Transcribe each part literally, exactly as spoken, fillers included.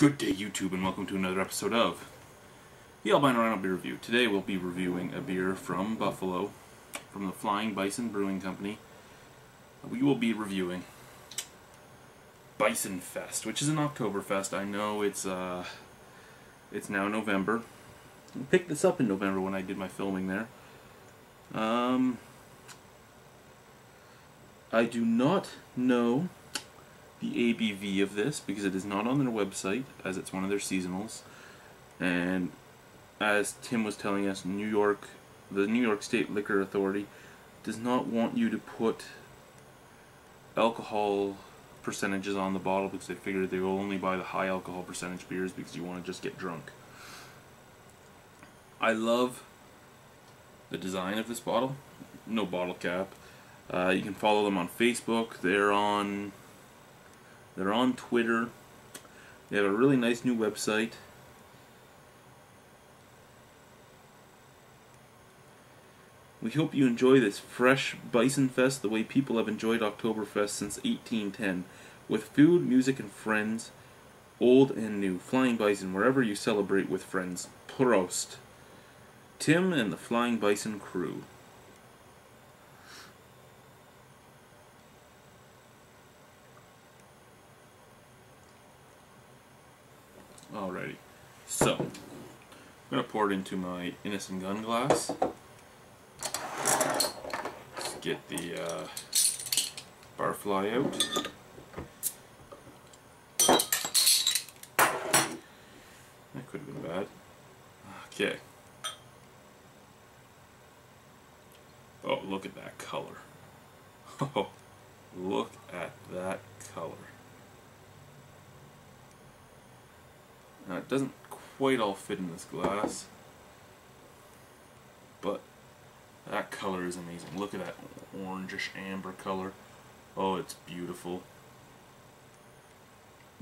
Good day, YouTube, and welcome to another episode of the Albino Rhino Beer Review. Today we'll be reviewing a beer from Buffalo, from the Flying Bison Brewing Company. We will be reviewing Bison Fest, which is an Oktoberfest. I know it's uh, it's now November. I picked this up in November when I did my filming there. Um, I do not know the A B V of this, because it is not on their website, as it's one of their seasonals. And as Tim was telling us, New York, the New York State Liquor Authority does not want you to put alcohol percentages on the bottle, because they figure they will only buy the high alcohol percentage beers because you want to just get drunk. I love the design of this bottle. No bottle cap. Uh, you can follow them on Facebook. They're on... They're on Twitter. They have a really nice new website. We hope you enjoy this fresh Bison Fest the way people have enjoyed Oktoberfest since eighteen ten. With food, music, and friends, old and new. Flying Bison, wherever you celebrate with friends. Prost. Tim and the Flying Bison crew. Alrighty, so I'm gonna pour it into my Innocent Gun glass. Let's get the uh, barfly out. That could have been bad. Okay. Oh, look at that color! Oh, look at that color! Now, it doesn't quite all fit in this glass, but that color is amazing. Look at that orangish amber color. Oh, it's beautiful.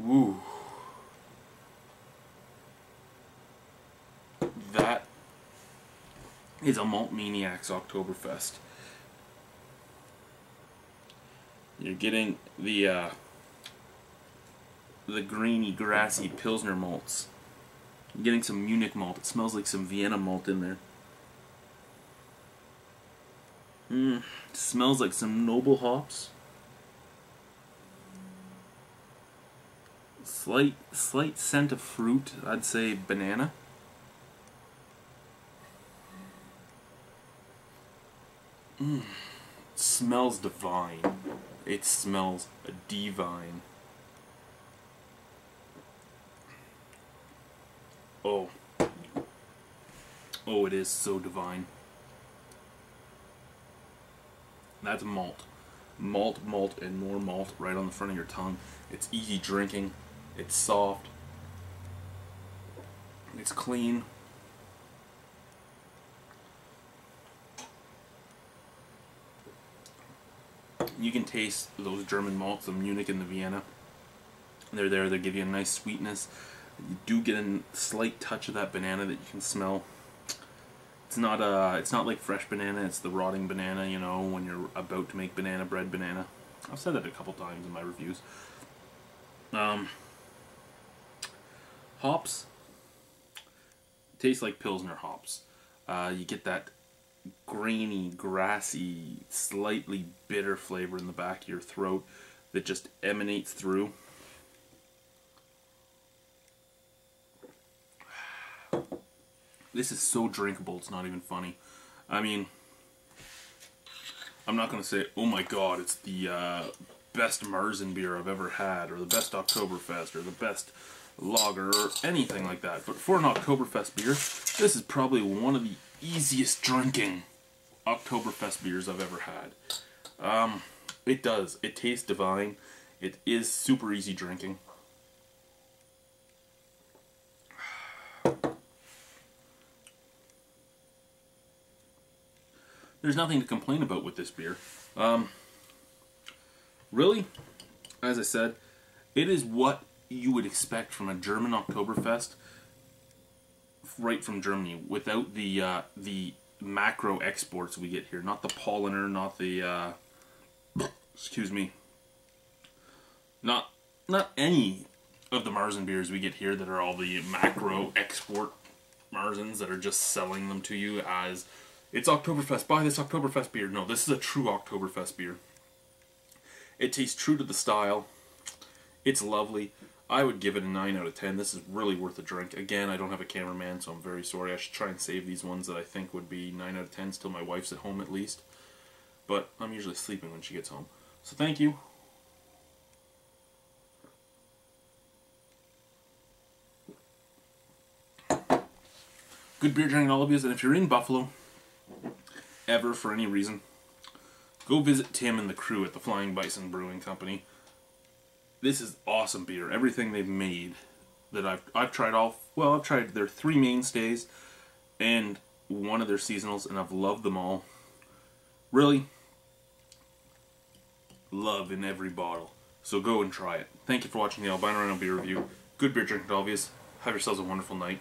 Ooh. That is a Malt Maniacs Oktoberfest. You're getting the, uh, the grainy, grassy Pilsner malts. I'm getting some Munich malt. It smells like some Vienna malt in there. Mmm. Smells like some noble hops. Slight, slight scent of fruit. I'd say banana. Mmm. Smells divine. It smells divine. Oh, oh, it is so divine. That's malt. Malt, malt, and more malt right on the front of your tongue. It's easy drinking. It's soft. It's clean. You can taste those German malts, the Munich and the Vienna. They're there. They give you a nice sweetness. You do get a slight touch of that banana that you can smell. It's not uh, it's not like fresh banana, it's the rotting banana, you know, when you're about to make banana bread banana. I've said that a couple times in my reviews. Um, hops taste like Pilsner hops. Uh, you get that grainy, grassy, slightly bitter flavor in the back of your throat that just emanates through. This is so drinkable, it's not even funny. I mean, I'm not going to say, oh my god, it's the uh, best Märzen beer I've ever had, or the best Oktoberfest, or the best lager, or anything like that. But for an Oktoberfest beer, this is probably one of the easiest drinking Oktoberfest beers I've ever had. Um, it does. It tastes divine. It is super easy drinking. There's nothing to complain about with this beer. Um, really, as I said, it is what you would expect from a German Oktoberfest, right from Germany, without the uh, the macro exports we get here. Not the Paulaner, not the uh, excuse me, not not any of the Märzen beers we get here that are all the macro export Märzens that are just selling them to you as, it's Oktoberfest, buy this Oktoberfest beer. No, this is a true Oktoberfest beer. It tastes true to the style. It's lovely. I would give it a nine out of ten. This is really worth a drink. Again, I don't have a cameraman, so I'm very sorry. I should try and save these ones that I think would be nine out of tens till my wife's at home at least. But I'm usually sleeping when she gets home. So thank you. Good beer drinking, all of you. And if you're in Buffalo, ever, for any reason, go visit Tim and the crew at the Flying Bison Brewing Company. This is awesome beer. Everything they've made that I've I've tried all well, I've tried their three mainstays and one of their seasonals, and I've loved them all. Really, love in every bottle. So go and try it. Thank you for watching the Albino Rhino Beer Review. Good beer drinking, all of you. Have yourselves a wonderful night.